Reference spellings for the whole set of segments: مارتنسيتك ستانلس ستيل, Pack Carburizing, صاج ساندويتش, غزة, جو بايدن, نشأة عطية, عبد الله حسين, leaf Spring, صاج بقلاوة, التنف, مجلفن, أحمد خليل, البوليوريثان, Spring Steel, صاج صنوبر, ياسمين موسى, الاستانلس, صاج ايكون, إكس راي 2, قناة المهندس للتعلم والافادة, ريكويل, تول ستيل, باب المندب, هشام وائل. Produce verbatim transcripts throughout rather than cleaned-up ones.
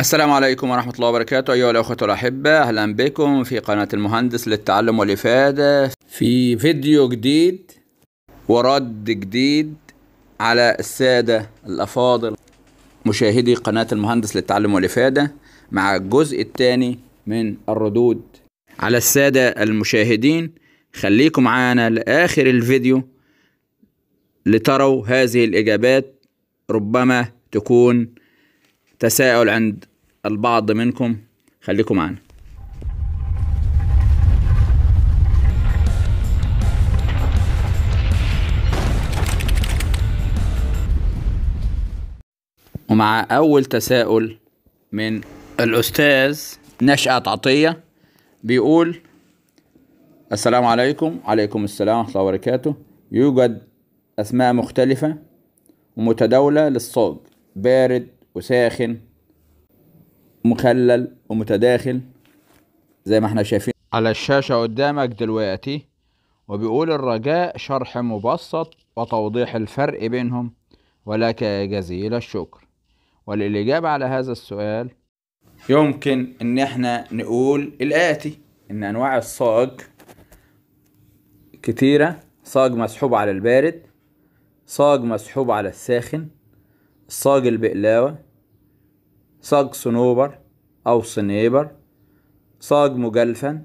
السلام عليكم ورحمة الله وبركاته أيها الأخوة الأحبة، أهلا بكم في قناة المهندس للتعلم والإفادة في فيديو جديد ورد جديد على السادة الأفاضل مشاهدي قناة المهندس للتعلم والإفادة مع الجزء الثاني من الردود على السادة المشاهدين. خليكم معانا لآخر الفيديو لتروا هذه الإجابات، ربما تكون تساؤل عند البعض منكم. خليكم معنا. ومع أول تساؤل من الأستاذ نشأة عطية بيقول: السلام عليكم. وعليكم السلام ورحمة الله وبركاته. يوجد أسماء مختلفة ومتداولة للصاج: بارد وساخن، مخلل ومتداخل، زي ما احنا شايفين على الشاشة قدامك دلوقتي. وبيقول: الرجاء شرح مبسط وتوضيح الفرق بينهم، ولك جزيل الشكر. وللإجابة على هذا السؤال يمكن ان احنا نقول الآتي: ان انواع الصاج كتيرة. صاج مسحوب على البارد، صاج مسحوب على الساخن، صاج البقلاوة، صاج صنوبر أو صنيبر، صاج مجلفن،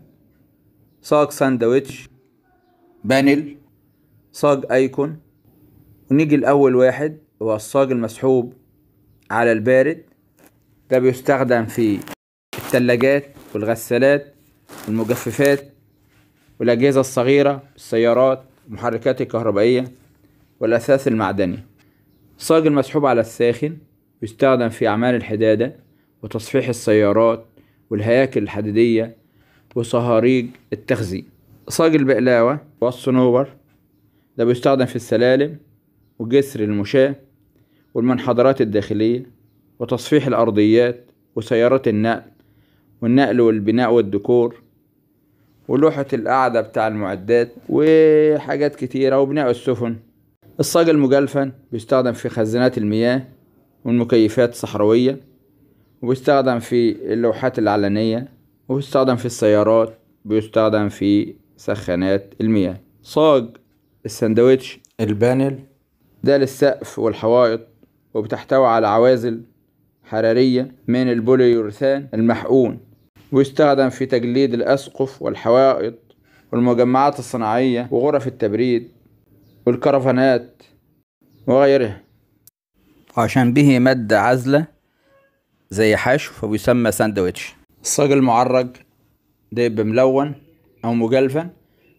صاج ساندويتش، بانل، صاج أيكون. ونيجي لأول واحد، هو الصاج المسحوب على البارد. ده بيستخدم في الثلاجات والغسالات والمجففات والأجهزة الصغيرة، السيارات، المحركات الكهربائية والأثاث المعدني. الصاج المسحوب على الساخن يستخدم في أعمال الحدادة وتصفيح السيارات والهياكل الحديدية وصهاريج التخزين. صاج البقلاوة والصنوبر ده بيستخدم في السلالم وجسر المشاة والمنحدرات الداخلية وتصفيح الأرضيات وسيارات النقل والنقل والبناء والديكور ولوحة القعدة بتاع المعدات وحاجات كتيرة وبناء السفن. الصاج المجلفن بيستخدم في خزانات المياه والمكيفات الصحراوية، وبيستخدم في اللوحات العلنية، وبيستخدم في السيارات، بيستخدم في سخانات المياه. صاج الساندويتش البانل ده للسقف والحوائط، وبتحتوي على عوازل حرارية من البوليوريثان المحقون، ويستخدم في تجليد الأسقف والحوائط والمجمعات الصناعية وغرف التبريد والكرفانات وغيرها. وعشان به مادة عازلة زي حشو فبيسمى ساندويتش. الصاج المعرج ده يبقى ملون أو مجلفن،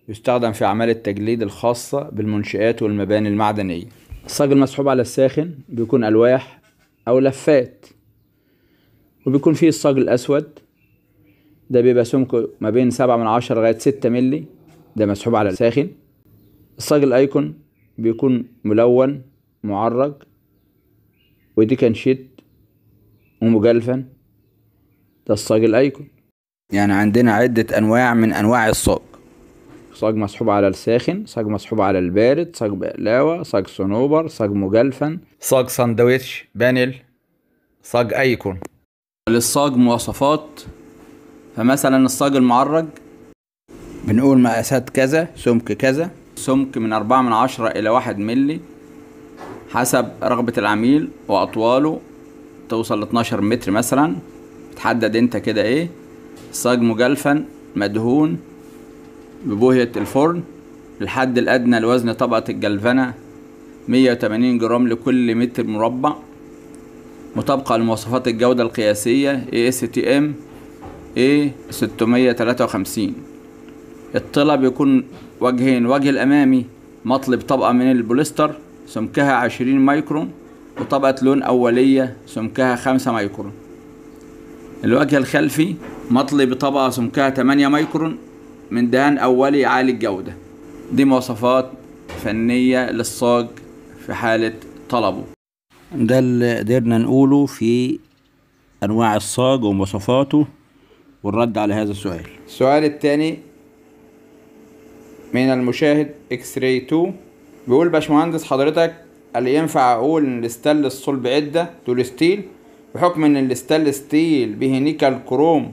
يستخدم في أعمال التجليد الخاصة بالمنشآت والمباني المعدنية. الصاج المسحوب على الساخن بيكون ألواح أو لفات، وبيكون فيه الصاج الأسود ده بيبقى سمكه ما بين سبعة من عشرة لغاية ستة مللي، ده مسحوب على الساخن. الصاج الايكون بيكون ملون معرج ودي كان شيت ومجلفن، ده الصاج الايكون. يعني عندنا عدة انواع من انواع الصاج: صاج مسحوب على الساخن، صاج مسحوب على البارد، صاج بقلاوة، صاج صنوبر، صاج مجلفن، صاج ساندويتش بانل، صاج ايكون. للصاج مواصفات، فمثلا الصاج المعرج بنقول مقاسات كذا، سمك كذا، سمك من أربعة من عشرة إلى واحد ملي حسب رغبة العميل وأطواله، توصل ل اتناشر متر مثلا، تحدد أنت كده إيه. الصاج مجلفن مدهون ببوهية الفرن، الحد الأدنى لوزن طبقة الجلفنة مية وتمانين جرام لكل متر مربع، مطابقة لمواصفات الجودة القياسية إيه إس تي إم إيه ستمية تلاتة وخمسين. الطلب بيكون وجهين: وجه الامامي مطلب طبقه من البوليستر سمكها عشرين مايكرون، وطبقه لون اوليه سمكها خمسة مايكرون. الوجه الخلفي مطلب طبقه سمكها تمانية مايكرون من دهان اولي عالي الجوده. دي مواصفات فنيه للصاج في حاله طلبه. ده اللي قدرنا نقوله في انواع الصاج ومواصفاته والرد على هذا السؤال. السؤال الثاني من المشاهد إكس راي اتنين بيقول: باشمهندس حضرتك اللي ينفع اقول ان الستانلس الصلب عدة دول ستيل بحكم ان الستانلس ستيل به نيكل كروم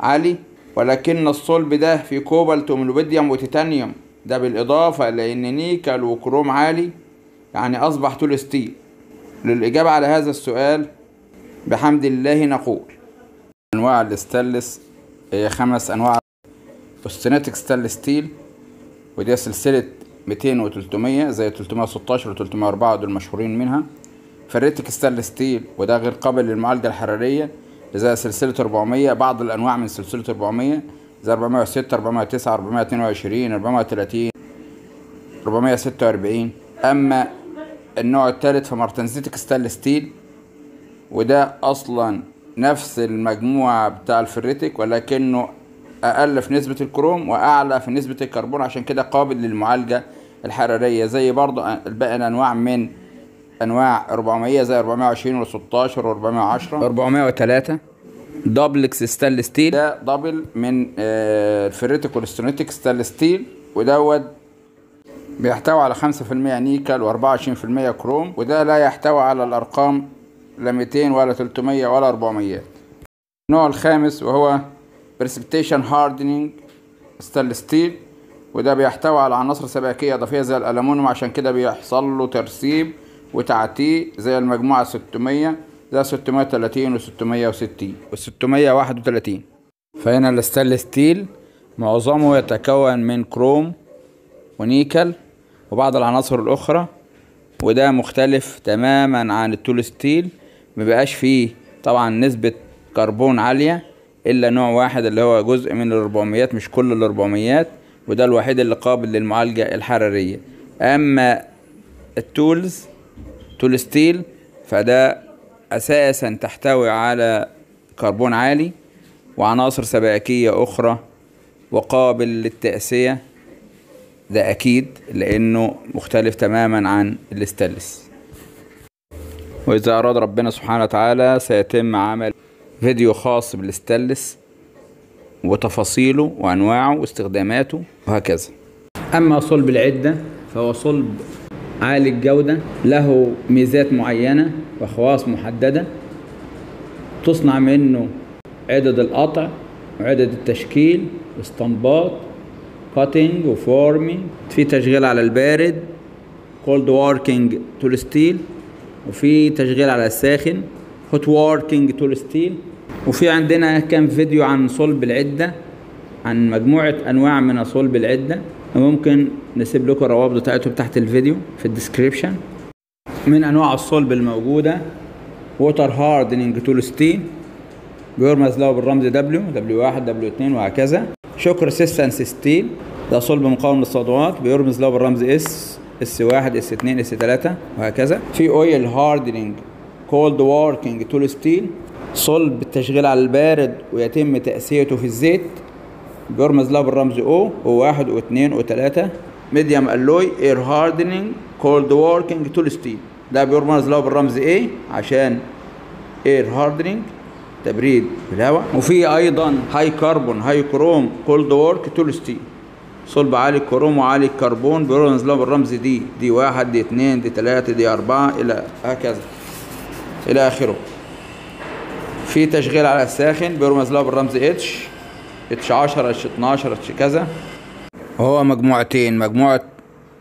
عالي، ولكن الصلب ده فيه كوبالت وملوبيديوم وتيتانيوم، ده بالاضافه لان نيكل وكروم عالي يعني اصبح طول ستيل. للاجابه على هذا السؤال بحمد الله نقول انواع الستانلس خمس انواع: اوستناتيك ستانلس ستيل، ودي سلسله مئتين وتلتمية زي تلتمية وستاشر وتلتمية واربعة دول مشهورين منها. فريتك ستانلس ستيل وده غير قابل للمعالجه الحراريه زي سلسله اربعمية، بعض الانواع من سلسله اربعمية زي اربعمية وستة اربعمية وتسعة اربعمية واتنين وعشرين اربعمية وتلاتين اربعمية وستة واربعين. اما النوع الثالث فمارتنزيتك ستانلس ستيل، وده اصلا نفس المجموعه بتاع الفريتك ولكنه اقل في نسبه الكروم واعلى في نسبه الكربون، عشان كده قابل للمعالجه الحراريه زي برضه باقي الانواع من انواع اربعمية زي اربعمية وعشرين وستاشر واربعمية وعشرة اربعمية وتلاتة. دبلكس ستانلس ستيل ده دبل من الفيريتيك والاسترونيتيك ستانلس ستيل، ودوت بيحتوي على خمسة في المية نيكل واربعة وعشرين في المية كروم، وده لا يحتوي على الارقام لا مئتين ولا تلتمية ولا اربعمية. النوع الخامس وهو بريسبيتيشن هاردنينج ستانلس ستيل، وده بيحتوي على عناصر سباكيه اضافيه زي الالومنيوم، عشان كده بيحصل له ترسيب وتعتيق زي المجموعة ستمية زي ستمية وتلاتين وستمية وستين وستمية واحد وتلاتين. فهنا الستانلس ستيل معظمه يتكون من كروم ونيكل وبعض العناصر الأخرى، وده مختلف تماما عن التول ستيل، مبقاش فيه طبعا نسبة كربون عالية إلا نوع واحد اللي هو جزء من الربعميات مش كل الربعميات، وده الوحيد اللي قابل للمعالجة الحرارية. أما التولز تول ستيل فده اساسا تحتوي على كربون عالي وعناصر سبائكيه اخرى وقابل للتأسية، ده اكيد لانه مختلف تماما عن الاستانلس. واذا اراد ربنا سبحانه وتعالى سيتم عمل فيديو خاص بالاستانلس وتفاصيله وانواعه واستخداماته وهكذا. اما صلب العده فهو صلب عالي الجودة، له ميزات معينة وخواص محددة تصنع منه عدد القطع وعدد التشكيل واستنباط كاتنج وفورمينج، في تشغيل على البارد كولد واركينج تول ستيل، وفي تشغيل على الساخن هوت واركينج تول ستيل. وفي عندنا كام فيديو عن صلب العدة، عن مجموعة أنواع من صلب العدة، ممكن نسيب لكم الروابط بتاعتهم تحت الفيديو في الديسكريبشن. من انواع الصلب الموجوده ووتر هاردنينج تول ستيل بيرمز له بالرمز دبليو دبليو واحد دبليو اتنين وهكذا. شوك ريسيستنس ستيل ده صلب مقاوم للصدمات بيرمز له بالرمز اس اس واحد اس اتنين اس تلاتة وهكذا. في اويل هاردنينج كولد واركينج تول ستيل صلب التشغيل على البارد ويتم تأسيته في الزيت بيرمز له بالرمز او وواحد واثنين وثلاثة. ميديوم الوي اير هاردنينج كولد ووركينج تول ستيل ده بيرمز له بالرمز اي عشان اير هاردنينج تبريد بالهواء. وفي ايضا هاي كربون هاي كروم كولد وورك تول ستيل صلب عالي الكروم وعالي الكربون بيرمز له بالرمز دي دي واحد دي اثنين دي ثلاثة دي اربعة الى هكذا الى اخره. في تشغيل على الساخن بيرمز له بالرمز اتش اتش عشرة اتش اتناشر اتش كذا. وهو مجموعتين، مجموعة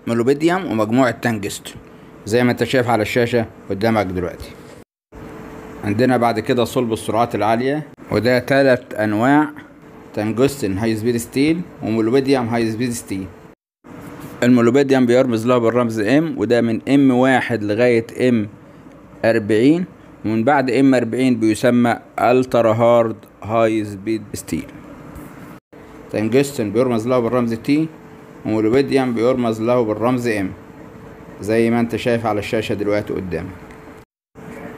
ملوبيديوم ومجموعة تنجستون زي ما انت شايف على الشاشة قدامك دلوقتي. عندنا بعد كده صلب السرعات العالية، وده تلات انواع: تنجستون هاي سبيد ستيل وملوبيديوم هاي سبيد ستيل. الملوبيديوم بيرمز له بالرمز ام، وده من ام واحد لغاية ام اربعين، ومن بعد ام اربعين بيسمى الترا هارد هاي سبيد ستيل. تنجستن بيرمز له بالرمز تي ومولوبيديوم بيرمز له بالرمز ام زي ما انت شايف على الشاشة دلوقتي قدامك.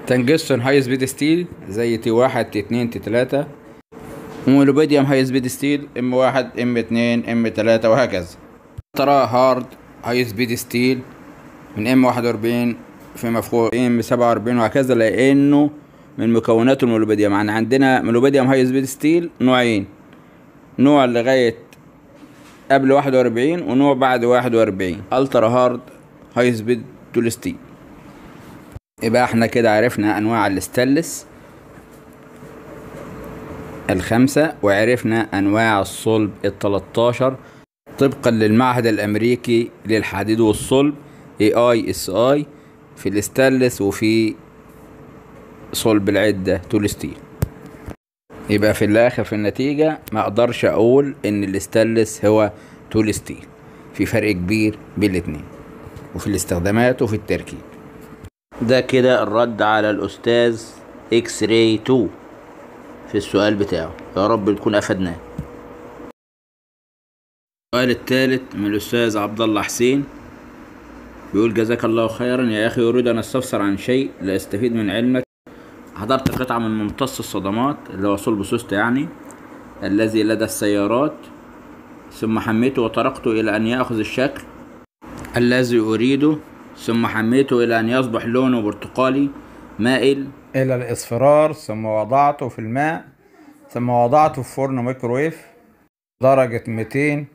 تنجستن هاي سبيد ستيل زي تي واحد تي اتنين تي تلاتة، ومولوبيديوم هاي سبيد ستيل ام واحد ام اتنين ام تلاتة وهكذا. ترى هارد هاي سبيد ستيل من ام واحد واربعين فيما فوق ام سبعة واربعين وهكذا، لانه من مكوناته المولوبيديوم. يعني عندنا مولوبيديوم هاي سبيد ستيل نوعين، نوع لغاية قبل واحد واربعين ونوع بعد واحد واربعين الترا هارد هاي سبيد تول ستيل. يبقى احنا كده عرفنا انواع الاستانلس الخمسة، وعرفنا انواع الصلب التلتاشر طبقا للمعهد الامريكي للحديد والصلب إيه آي إس آي في الاستانلس وفي صلب العدة تول ستيل. يبقى في الاخر في النتيجة ما اقدرش اقول ان الاستانلس هو تول ستيل، في فرق كبير بين الاتنين وفي الاستخدامات وفي التركيب. ده كده الرد على الاستاذ اكس راي اتنين في السؤال بتاعه، يا رب نكون افدناه. السؤال الثالث من الاستاذ عبد الله حسين بيقول: جزاك الله خيرا يا اخي، اريد ان استفسر عن شيء لاستفيد من علمك. حضرت قطعة من ممتص الصدمات اللي هو صلب سوست يعني الذي لدى السيارات، ثم حميته وطرقته الى ان ياخذ الشكل الذي اريده، ثم حميته الى ان يصبح لونه برتقالي مائل الى الاصفرار، ثم وضعته في الماء، ثم وضعته في فرن ميكرويف درجة مئتين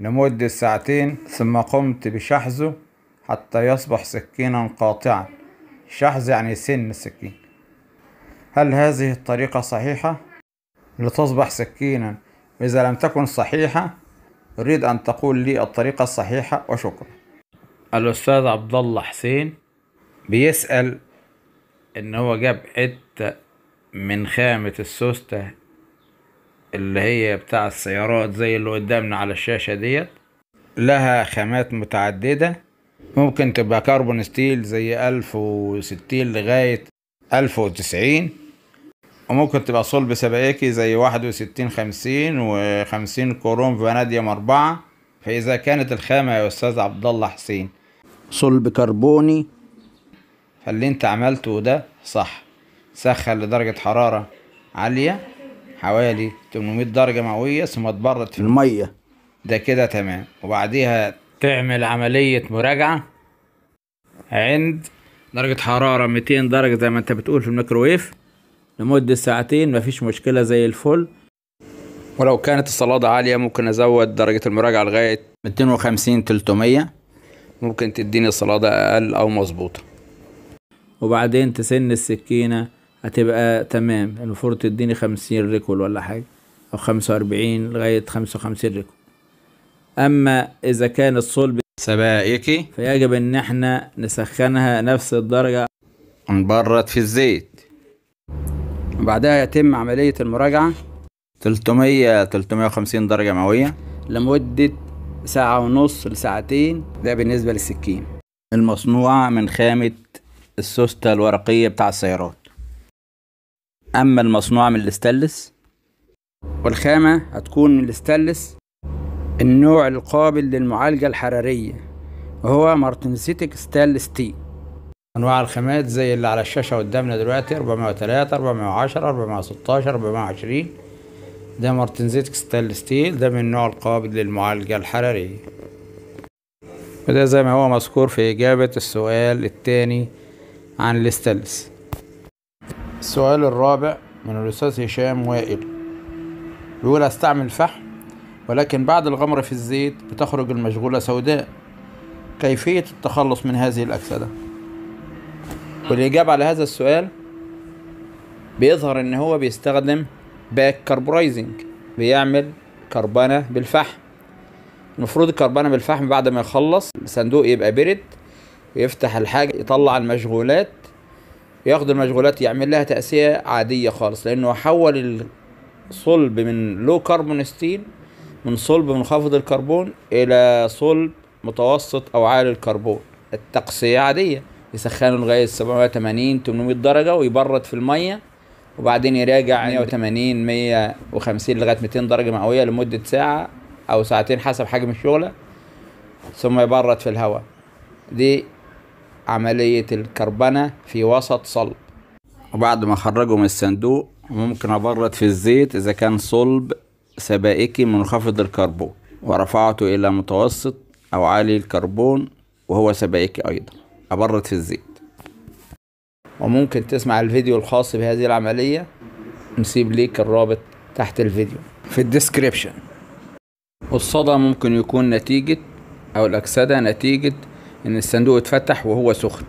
لمدة ساعتين، ثم قمت بشحذه حتى يصبح سكينا قاطعا. شحذ يعني سن السكين. هل هذه الطريقة صحيحة لتصبح سكينا؟ واذا لم تكن صحيحة اريد ان تقول لي الطريقة الصحيحة وشكرا. الاستاذ عبد الله حسين بيسأل ان هو جاب حتة من خامة السوستة اللي هي بتاع السيارات زي اللي قدامنا على الشاشة ديت، لها خامات متعددة، ممكن تبقى كربون ستيل زي ألف وستين لغاية ألف وتسعين، وممكن تبقى صلب سبائكي زي واحد وستين خمسين وخمسين كروم فاناديوم أربعة. فإذا كانت الخامة يا أستاذ عبد الله حسين صلب كربوني، فاللي أنت عملته ده صح. سخن لدرجة حرارة عالية حوالي تمنمية درجة مئوية، ثم اتبرد في المية، ده كده تمام. وبعديها تعمل عملية مراجعة عند درجة حرارة مئتين درجة زي ما انت بتقول في الميكروويف لمدة ساعتين، مفيش مشكلة زي الفل. ولو كانت الصلادة عالية ممكن ازود درجة المراجعة لغاية مئتين وخمسين تلتمية، ممكن تديني الصلادة اقل او مظبوطة. وبعدين تسن السكينة هتبقى تمام، المفروض تديني خمسين ريكول ولا حاجة، او خمسة واربعين لغاية خمسة وخمسين ريكول. اما اذا كان الصلب سبائكي فيجب ان احنا نسخنها نفس الدرجة، نبرد في الزيت، بعدها يتم عملية المراجعة تلتمية تلتمية وخمسين درجة مئوية لمدة ساعة ونص لساعتين. ده بالنسبة للسكين المصنوعة من خامة السوستة الورقية بتاع السيارات. اما المصنوعة من الاستانلس والخامة هتكون من الاستانلس النوع القابل للمعالجة الحرارية وهو مارتنسيتك ستانلس ستيل. انواع الخامات زي اللي على الشاشة قدامنا دلوقتي أربعمية وتلاتة أربعمية وعشرة أربعمية وستاشر أربعمية وعشرين، ده مارتنسيتك ستانلس ستيل، ده من النوع القابل للمعالجة الحرارية. وده زي ما هو مذكور في إجابة السؤال الثاني عن الاستانلس. السؤال الرابع من الأستاذ هشام وائل بيقول: أستعمل فحم ولكن بعد الغمر في الزيت بتخرج المشغولة سوداء، كيفية التخلص من هذه الأكسدة؟ والإجابة على هذا السؤال بيظهر إن هو بيستخدم باك كاربورايزنج، بيعمل كربانة بالفحم. المفروض الكربانة بالفحم بعد ما يخلص الصندوق يبقى برد، ويفتح الحاجة يطلع المشغولات، ياخد المشغولات يعمل لها تأسية عادية خالص، لأنه حول الصلب من لو كربون ستيل، من صلب منخفض الكربون إلى صلب متوسط أو عالي الكربون. التقسية عادية، يسخنه لغاية سبعمية وتمانين تمنمية درجة ويبرد في المية، وبعدين يراجع مية وتمانين مية وخمسين لغاية مئتين درجة مئوية لمدة ساعة أو ساعتين حسب حجم الشغلة، ثم يبرد في الهواء. دي عملية الكربنة في وسط صلب. وبعد ما أخرجه من الصندوق ممكن أبرد في الزيت إذا كان صلب سبائكي منخفض الكربون، ورفعته إلى متوسط أو عالي الكربون وهو سبائكي أيضا، أبرد في الزيت. وممكن تسمع الفيديو الخاص بهذه العملية، نسيب ليك الرابط تحت الفيديو في الديسكريبشن. والصدى ممكن يكون نتيجة أو الأكسدة نتيجة إن الصندوق اتفتح وهو سخن،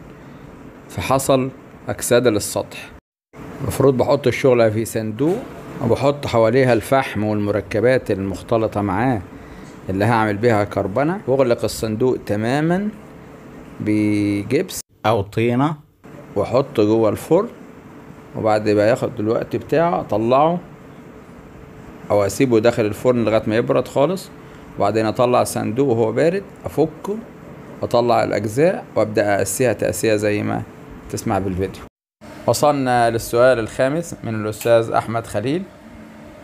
فحصل أكسدة للسطح. المفروض بحط الشغلة في صندوق وبحط حواليها الفحم والمركبات المختلطة معاه اللي هعمل بيها كربنة، واغلق الصندوق تماما بجبس او طينة واحطه جوه الفرن. وبعد ما ياخد الوقت بتاعه اطلعه او اسيبه داخل الفرن لغاية ما يبرد خالص، وبعدين اطلع الصندوق وهو بارد افكه واطلع الاجزاء وابدأ اقسيها تقسية زي ما تسمع بالفيديو. وصلنا للسؤال الخامس من الاستاذ احمد خليل،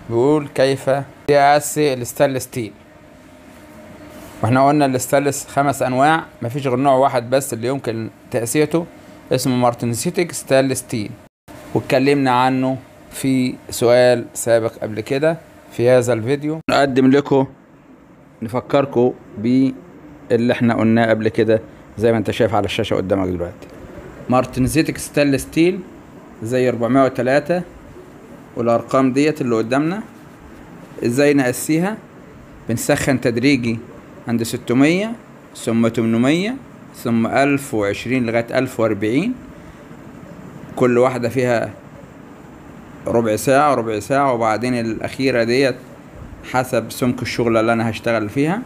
بيقول كيف تقسي الستانلس ستيل؟ واحنا قلنا الستانلس خمس انواع، مفيش غير نوع واحد بس اللي يمكن تقسيته اسمه مارتنسيتك ستانلس ستيل، واتكلمنا عنه في سؤال سابق قبل كده في هذا الفيديو. نقدم لكم نفكركم باللي احنا قلناه قبل كده زي ما انت شايف على الشاشه قدامك دلوقتي. مارتنسيتك ستانلس ستيل زي أربعمية وتلاتة والارقام ديت اللي قدامنا. ازاي نقسيها؟ بنسخن تدريجي عند ستمية ثم تمنمية ثم ألف وعشرين لغاية ألف وأربعين، كل واحدة فيها ربع ساعة ربع ساعة، وبعدين الأخيرة ديت حسب سمك الشغلة اللي أنا هشتغل فيها،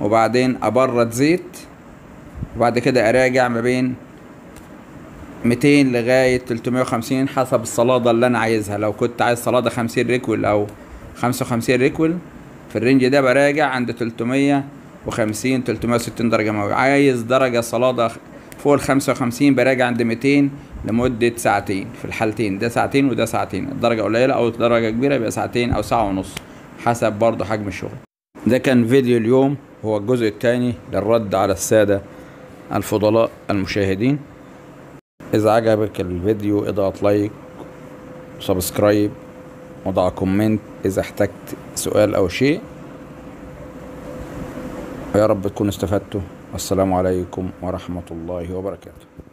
وبعدين أبرد زيت، وبعد كده أراجع ما بين ميتين لغاية تلتمية وخمسين حسب الصلادة اللي أنا عايزها. لو كنت عايز صلادة خمسين ريكويل أو خمسة وخمسين ريكويل في الرينج ده براجع عند تلتمية وخمسين تلتمية وستين درجة مئوية. عايز درجة صلادة فوق ال خمسة وخمسين براجع عند ميتين لمدة ساعتين في الحالتين، ده ساعتين وده ساعتين، الدرجة قليلة أو درجة كبيرة يبقى ساعتين أو ساعة ونص حسب برضه حجم الشغل. ده كان فيديو اليوم، هو الجزء الثاني للرد على السادة الفضلاء المشاهدين. إذا عجبك الفيديو اضغط لايك وسبسكرايب وضع كومنت إذا احتجت سؤال أو شيء، ويا رب تكونوا استفدتوا. والسلام عليكم ورحمة الله وبركاته.